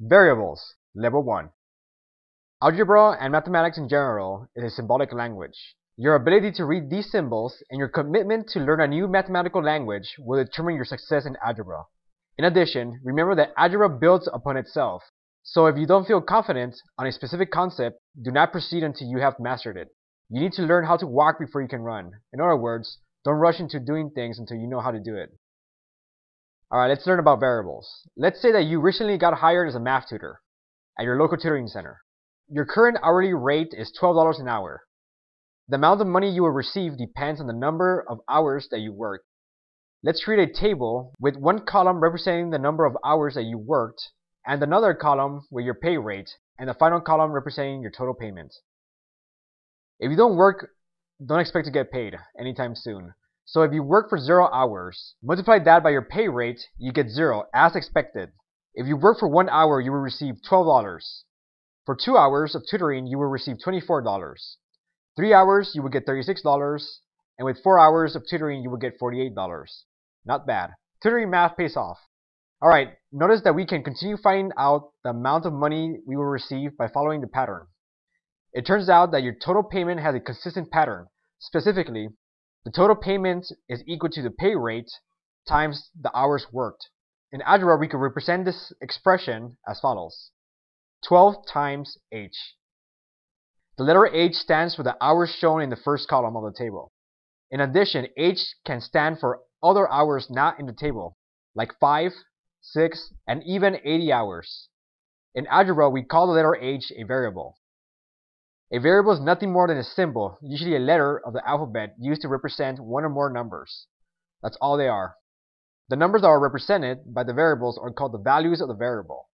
Variables, Level 1. Algebra and mathematics in general is a symbolic language. Your ability to read these symbols and your commitment to learn a new mathematical language will determine your success in algebra. In addition, remember that algebra builds upon itself. So if you don't feel confident on a specific concept, do not proceed until you have mastered it. You need to learn how to walk before you can run. In other words, don't rush into doing things until you know how to do it. Alright, let's learn about variables. Let's say that you recently got hired as a math tutor at your local tutoring center. Your current hourly rate is $12 an hour. The amount of money you will receive depends on the number of hours that you work. Let's create a table with one column representing the number of hours that you worked and another column with your pay rate and the final column representing your total payment. If you don't work, don't expect to get paid anytime soon. So if you work for 0 hours, multiply that by your pay rate, you get 0, as expected. If you work for 1 hour, you will receive $12. For 2 hours of tutoring, you will receive $24. 3 hours, you will get $36. And with 4 hours of tutoring, you will get $48. Not bad. Tutoring math pays off. Alright, notice that we can continue finding out the amount of money we will receive by following the pattern. It turns out that your total payment has a consistent pattern. Specifically, the total payment is equal to the pay rate times the hours worked. In algebra, we can represent this expression as follows: 12 times h. The letter h stands for the hours shown in the first column of the table. In addition, h can stand for other hours not in the table, like 5, 6, and even 80 hours. In algebra, we call the letter h a variable. A variable is nothing more than a symbol, usually a letter of the alphabet, used to represent one or more numbers. That's all they are. The numbers that are represented by the variables are called the values of the variable.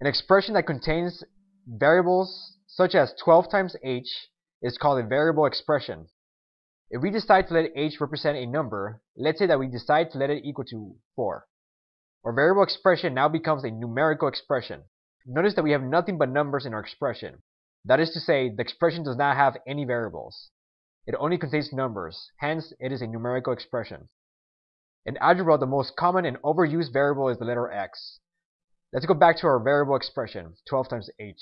An expression that contains variables such as 12 times h is called a variable expression. If we decide to let h represent a number, let's say that we decide to let it equal to 4. Our variable expression now becomes a numerical expression. Notice that we have nothing but numbers in our expression. That is to say, the expression does not have any variables. It only contains numbers, hence it is a numerical expression. In algebra, the most common and overused variable is the letter x. Let's go back to our variable expression, 12 times h.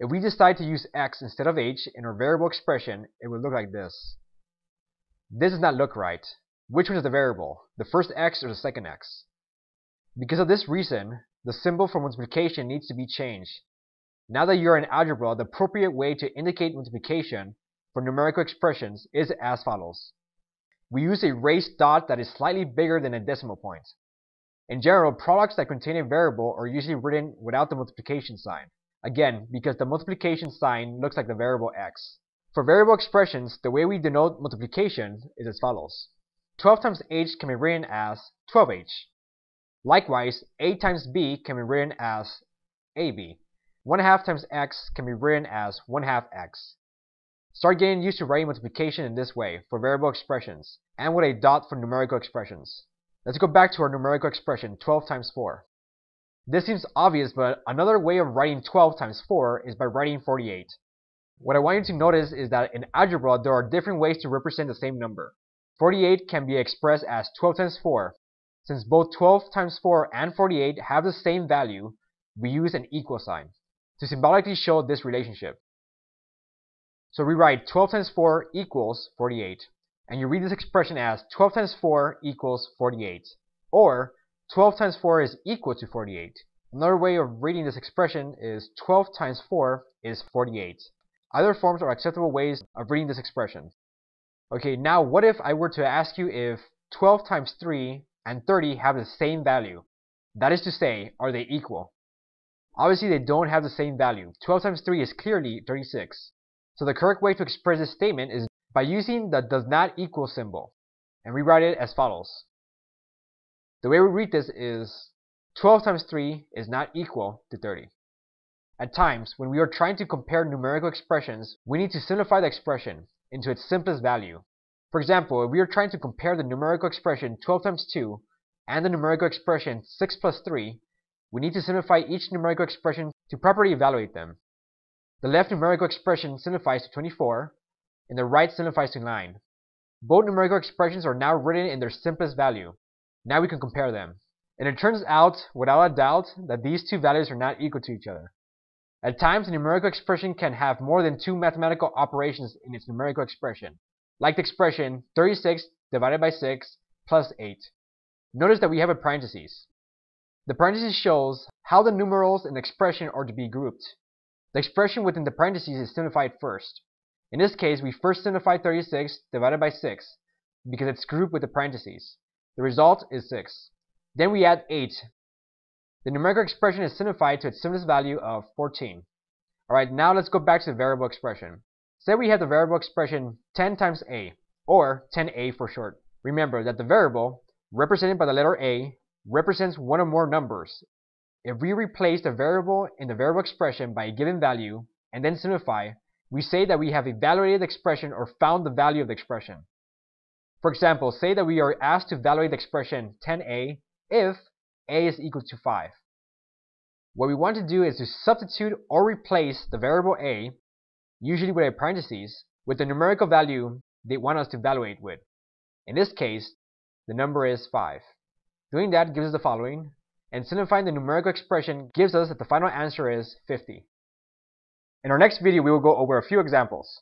If we decide to use x instead of h in our variable expression, it will look like this. This does not look right. Which one is the variable, the first x or the second x? Because of this reason, the symbol for multiplication needs to be changed. Now that you're in algebra, the appropriate way to indicate multiplication for numerical expressions is as follows. We use a raised dot that is slightly bigger than a decimal point. In general, products that contain a variable are usually written without the multiplication sign. Again, because the multiplication sign looks like the variable x. For variable expressions, the way we denote multiplication is as follows. 12 times h can be written as 12h. Likewise, a times b can be written as ab. 1/2 times x can be written as 1/2 x. Start getting used to writing multiplication in this way for variable expressions, and with a dot for numerical expressions. Let's go back to our numerical expression, 12 times 4. This seems obvious, but another way of writing 12 times 4 is by writing 48. What I want you to notice is that in algebra, there are different ways to represent the same number. 48 can be expressed as 12 times 4. Since both 12 times 4 and 48 have the same value, we use an equal sign to symbolically show this relationship. So we write 12 times 4 equals 48, and you read this expression as 12 times 4 equals 48, or 12 times 4 is equal to 48. Another way of reading this expression is 12 times 4 is 48. Either forms are acceptable ways of reading this expression. Okay, now what if I were to ask you if 12 times 3 and 30 have the same value? That is to say, are they equal? Obviously, they don't have the same value. 12 times 3 is clearly 36. So the correct way to express this statement is by using the does not equal symbol, and we write it as follows. The way we read this is 12 times 3 is not equal to 30. At times, when we are trying to compare numerical expressions, we need to simplify the expression into its simplest value. For example, if we are trying to compare the numerical expression 12 times 2 and the numerical expression 6 plus 3, we need to simplify each numerical expression to properly evaluate them. The left numerical expression simplifies to 24, and the right simplifies to 9. Both numerical expressions are now written in their simplest value. Now we can compare them. And it turns out, without a doubt, that these two values are not equal to each other. At times, a numerical expression can have more than two mathematical operations in its numerical expression, like the expression 36 divided by 6 plus 8. Notice that we have a parenthesis. The parenthesis shows how the numerals and expression are to be grouped. The expression within the parentheses is simplified first. In this case, we first simplify 36 divided by 6, because it's grouped with the parentheses. The result is 6. Then we add 8. The numerical expression is simplified to its simplest value of 14. Alright, now let's go back to the variable expression. Say we have the variable expression 10 times a, or 10a for short. Remember that the variable, represented by the letter a, represents one or more numbers. If we replace the variable in the variable expression by a given value, and then simplify, we say that we have evaluated the expression or found the value of the expression. For example, say that we are asked to evaluate the expression 10a if a is equal to 5. What we want to do is to substitute or replace the variable a, usually with a parenthesis, with the numerical value they want us to evaluate with. In this case, the number is 5. Doing that gives us the following, and simplifying the numerical expression gives us that the final answer is 50. In our next video, we will go over a few examples.